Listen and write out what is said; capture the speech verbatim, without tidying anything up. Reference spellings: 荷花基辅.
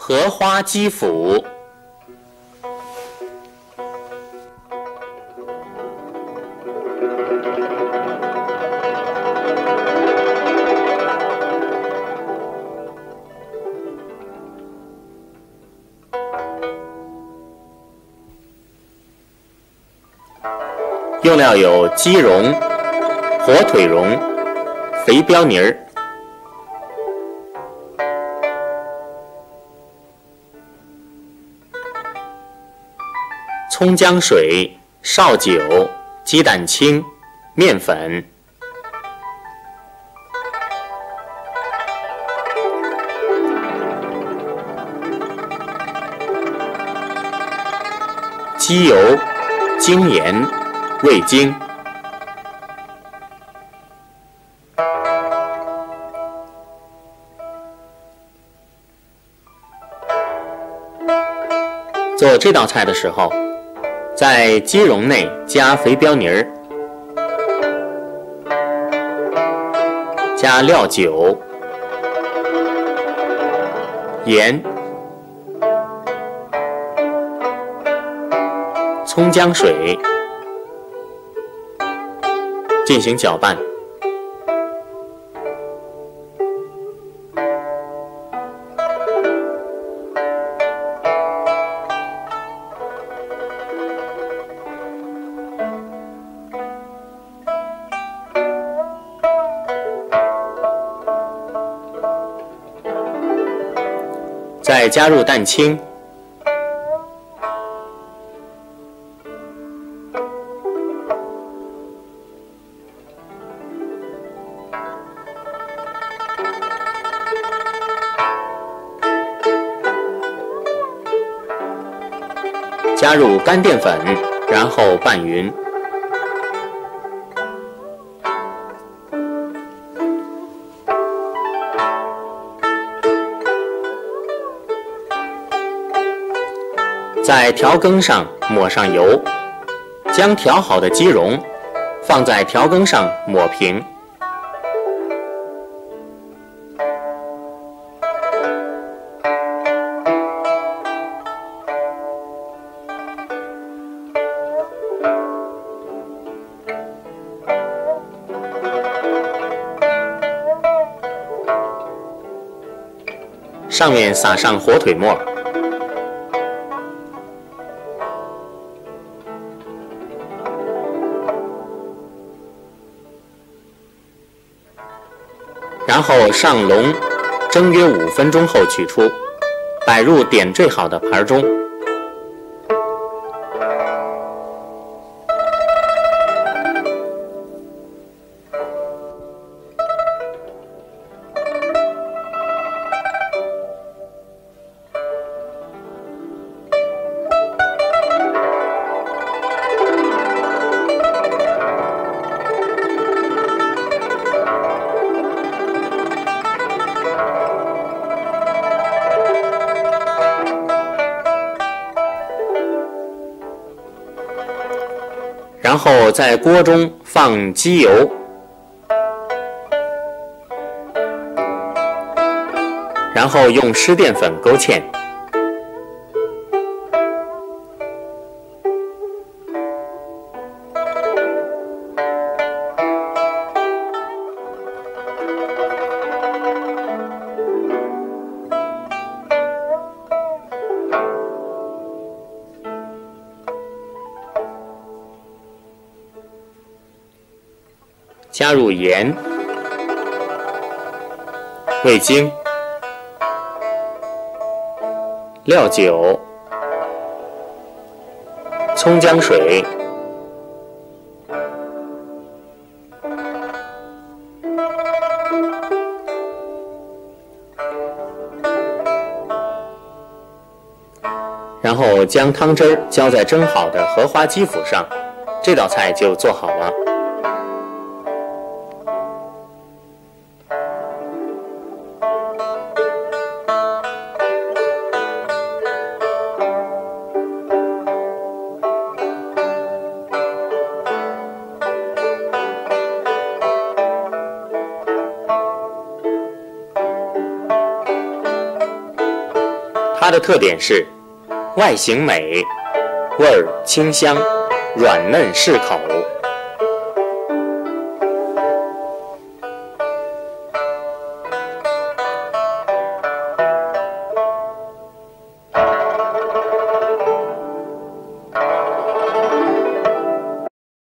荷花基辅。用料有鸡蓉、火腿蓉、肥膘泥儿。 葱姜水、绍酒、鸡蛋清、面粉。鸡油、精盐、味精。做这道菜的时候， 在鸡蓉内加肥膘泥儿，加料酒、盐、葱姜水，进行搅拌。 再加入蛋清、加入干淀粉，然后拌匀。 在调羹上抹上油，将调好的鸡蓉放在调羹上抹平，上面撒上火腿末。 然后上笼，蒸约五分钟后取出，摆入点缀好的盘中。然后在锅中放鸡油，然后用湿淀粉勾芡，加入盐、味精、料酒、葱姜水、然后将汤汁儿浇在蒸好的荷花基辅上，这道菜就做好了。它的特点是外形美，味儿清香，软嫩适口。